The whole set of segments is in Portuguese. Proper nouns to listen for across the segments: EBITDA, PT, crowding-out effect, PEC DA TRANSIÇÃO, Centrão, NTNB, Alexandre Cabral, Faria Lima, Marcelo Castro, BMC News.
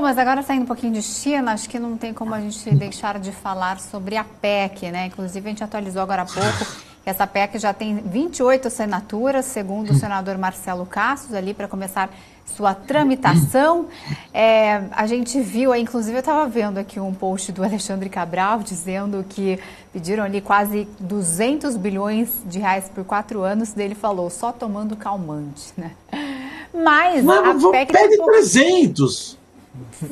Mas agora saindo um pouquinho de China, acho que não tem como a gente deixar de falar sobre a PEC, né? Inclusive a gente atualizou agora há pouco. Essa PEC já tem 28 assinaturas, segundo o senador Marcelo Castro, ali para começar sua tramitação. A gente viu, inclusive eu estava vendo aqui um post do Alexandre Cabral dizendo que pediram ali quase 200 bilhões de reais por 4 anos. Dele falou, só tomando calmante, né? Mas a PEC... Pede 300,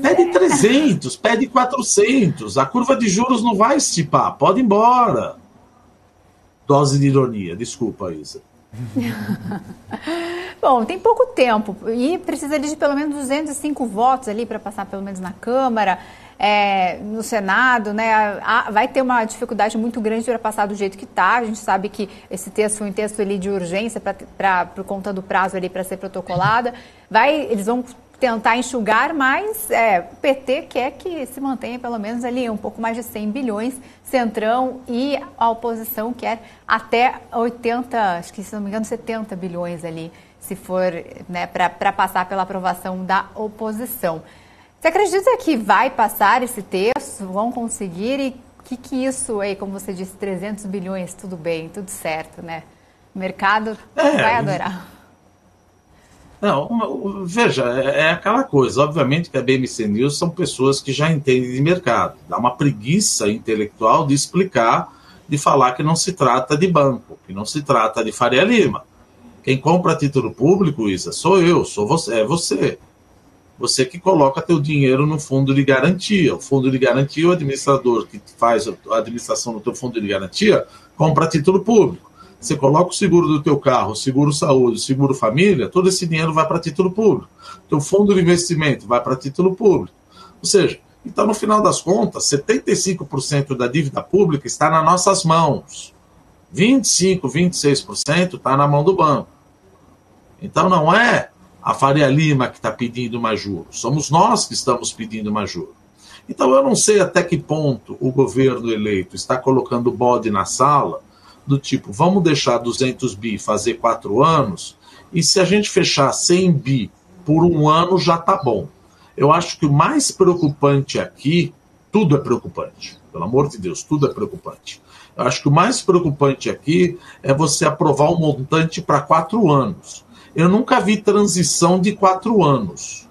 pede 300, pede 400. A curva de juros não vai estipar, pode ir embora. Dose de ironia, desculpa, Isa. Bom, tem pouco tempo e precisa de pelo menos 205 votos ali para passar pelo menos na Câmara, no Senado, né? Vai ter uma dificuldade muito grande para passar do jeito que está. A gente sabe que esse texto foi um texto ali de urgência por conta do prazo ali para ser protocolada. Eles vão tentar enxugar, mas o PT quer que se mantenha pelo menos ali um pouco mais de 100 bilhões, Centrão, e a oposição quer até 80, acho que se não me engano 70 bilhões ali, se for, né, para passar pela aprovação da oposição. Você acredita que vai passar esse texto, vão conseguir, e que isso aí, como você disse, 300 bilhões, tudo bem, tudo certo, né? O mercado vai adorar. Não, veja, é aquela coisa, obviamente que a BMC News são pessoas que já entendem de mercado, dá uma preguiça intelectual de explicar, de falar que não se trata de banco, que não se trata de Faria Lima. Quem compra título público, Isa, sou eu, sou você, é você. Você que coloca teu dinheiro no fundo de garantia. O fundo de garantia, o administrador que faz a administração do teu fundo de garantia, compra título público. Você coloca o seguro do teu carro, o seguro saúde, o seguro família, todo esse dinheiro vai para título público. Teu fundo de investimento vai para título público. Ou seja, então no final das contas, 75% da dívida pública está nas nossas mãos. 25%, 26% está na mão do banco. Então não é a Faria Lima que está pedindo mais juros, somos nós que estamos pedindo mais juros. Então eu não sei até que ponto o governo eleito está colocando bode na sala, do tipo, vamos deixar 200 bi fazer 4 anos, e se a gente fechar 100 bi por 1 ano já tá bom. Eu acho que o mais preocupante aqui, tudo é preocupante, pelo amor de Deus, tudo é preocupante. Eu acho que o mais preocupante aqui é você aprovar um montante para 4 anos. Eu nunca vi transição de 4 anos.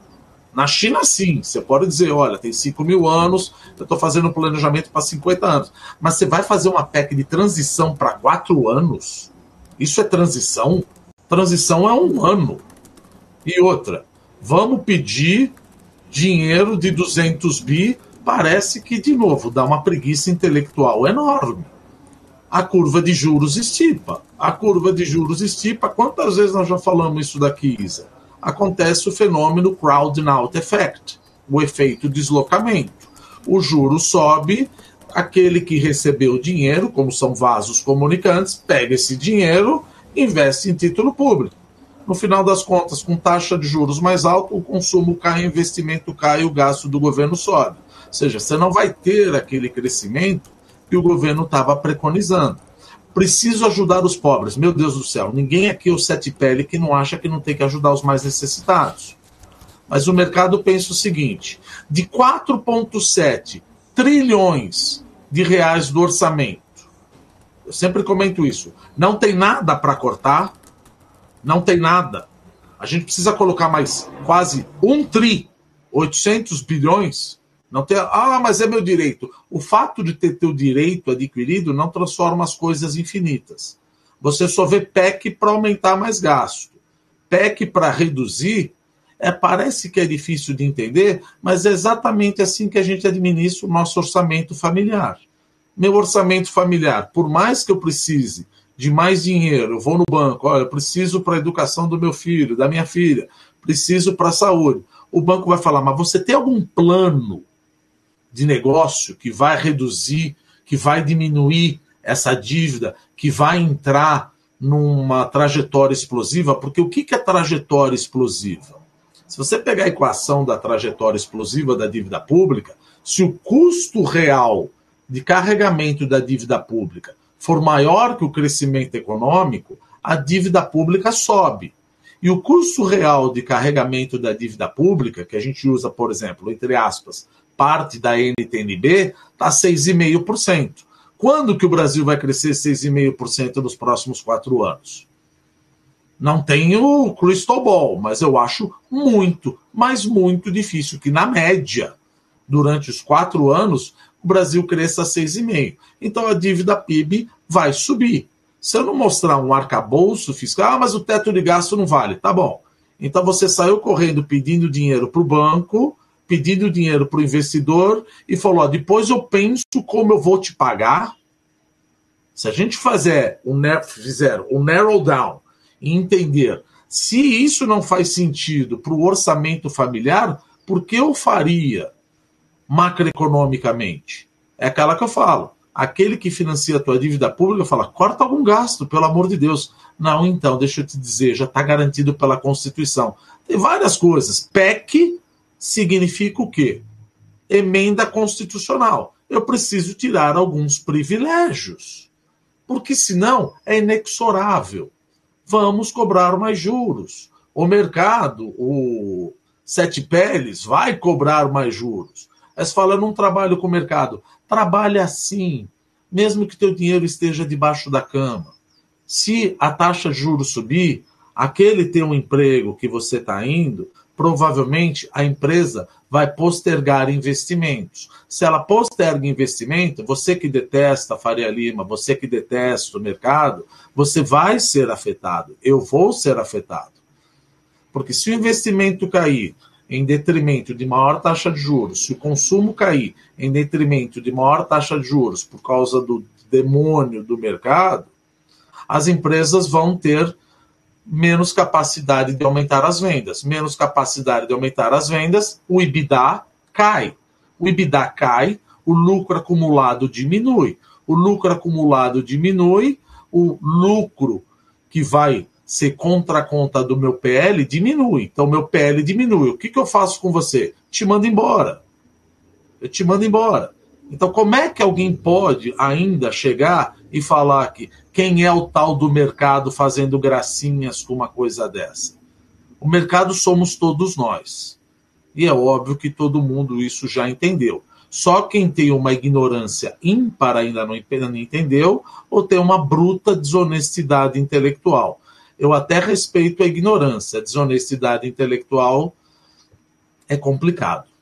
Na China, sim, você pode dizer, olha, tem 5.000 anos, eu estou fazendo um planejamento para 50 anos. Mas você vai fazer uma PEC de transição para 4 anos? Isso é transição? Transição é 1 ano. E outra, vamos pedir dinheiro de 200 bi, parece que, de novo, dá uma preguiça intelectual enorme. A curva de juros estipa. A curva de juros estipa. Quantas vezes nós já falamos isso daqui, Isa? Acontece o fenômeno crowding-out effect, o efeito deslocamento. O juro sobe, aquele que recebeu o dinheiro, como são vasos comunicantes, pega esse dinheiro e investe em título público. No final das contas, com taxa de juros mais alta, o consumo cai, o investimento cai e o gasto do governo sobe. Ou seja, você não vai ter aquele crescimento que o governo estava preconizando. Preciso ajudar os pobres. Meu Deus do céu, ninguém aqui é o sete pele que não acha que não tem que ajudar os mais necessitados. Mas o mercado pensa o seguinte, de 4,7 trilhões de reais do orçamento, eu sempre comento isso, não tem nada para cortar, não tem nada. A gente precisa colocar mais quase 1 trilhão, 800 bilhões. Não tem, mas é meu direito. O fato de ter teu direito adquirido não transforma as coisas infinitas. Você só vê PEC para aumentar mais gasto. PEC para reduzir, parece que é difícil de entender, mas é exatamente assim que a gente administra o nosso orçamento familiar. Meu orçamento familiar, por mais que eu precise de mais dinheiro, eu vou no banco, olha, eu preciso para a educação do meu filho, da minha filha, preciso para a saúde. O banco vai falar, mas você tem algum plano de negócio que vai reduzir, que vai diminuir essa dívida, que vai entrar numa trajetória explosiva? Porque o que é trajetória explosiva? Se você pegar a equação da trajetória explosiva da dívida pública, se o custo real de carregamento da dívida pública for maior que o crescimento econômico, a dívida pública sobe. E o custo real de carregamento da dívida pública, que a gente usa, por exemplo, entre aspas, parte da NTNB, está 6,5%. Quando que o Brasil vai crescer 6,5% nos próximos 4 anos? Não tenho crystal ball, mas eu acho muito, mas muito difícil que, na média, durante os 4 anos, o Brasil cresça 6,5%. Então a dívida PIB vai subir. Se eu não mostrar um arcabouço fiscal, mas o teto de gasto não vale, tá bom. Então você saiu correndo pedindo dinheiro para o banco, pedindo dinheiro para o investidor e falou, ó, depois eu penso como eu vou te pagar. Se a gente fizer um narrow down e entender se isso não faz sentido para o orçamento familiar, por que eu faria macroeconomicamente? É aquela que eu falo. Aquele que financia a tua dívida pública fala, corta algum gasto, pelo amor de Deus. Não, então, deixa eu te dizer, já está garantido pela Constituição. Tem várias coisas. PEC significa o quê? Emenda constitucional. Eu preciso tirar alguns privilégios, porque senão é inexorável. Vamos cobrar mais juros. O mercado, o Sete Peles, vai cobrar mais juros. Aí você fala, eu não trabalho com o mercado. Trabalha assim, mesmo que teu dinheiro esteja debaixo da cama. Se a taxa de juros subir, aquele teu emprego que você está indo, provavelmente a empresa vai postergar investimentos. Se ela posterga investimento, você que detesta a Faria Lima, você que detesta o mercado, você vai ser afetado. Eu vou ser afetado. Porque se o investimento cair em detrimento de maior taxa de juros, se o consumo cair em detrimento de maior taxa de juros por causa do demônio do mercado, as empresas vão ter menos capacidade de aumentar as vendas. Menos capacidade de aumentar as vendas, o EBITDA cai. O EBITDA cai, o lucro acumulado diminui. O lucro acumulado diminui, o lucro que vai se contra a conta do meu PL, diminui. Então, meu PL diminui. O que eu faço com você? Te mando embora. Eu te mando embora. Então, como é que alguém pode ainda chegar e falar que quem é o tal do mercado fazendo gracinhas com uma coisa dessa? O mercado somos todos nós. E é óbvio que todo mundo isso já entendeu. Só quem tem uma ignorância ímpar ainda não entendeu ou tem uma bruta desonestidade intelectual. Eu até respeito a ignorância, a desonestidade intelectual é complicado.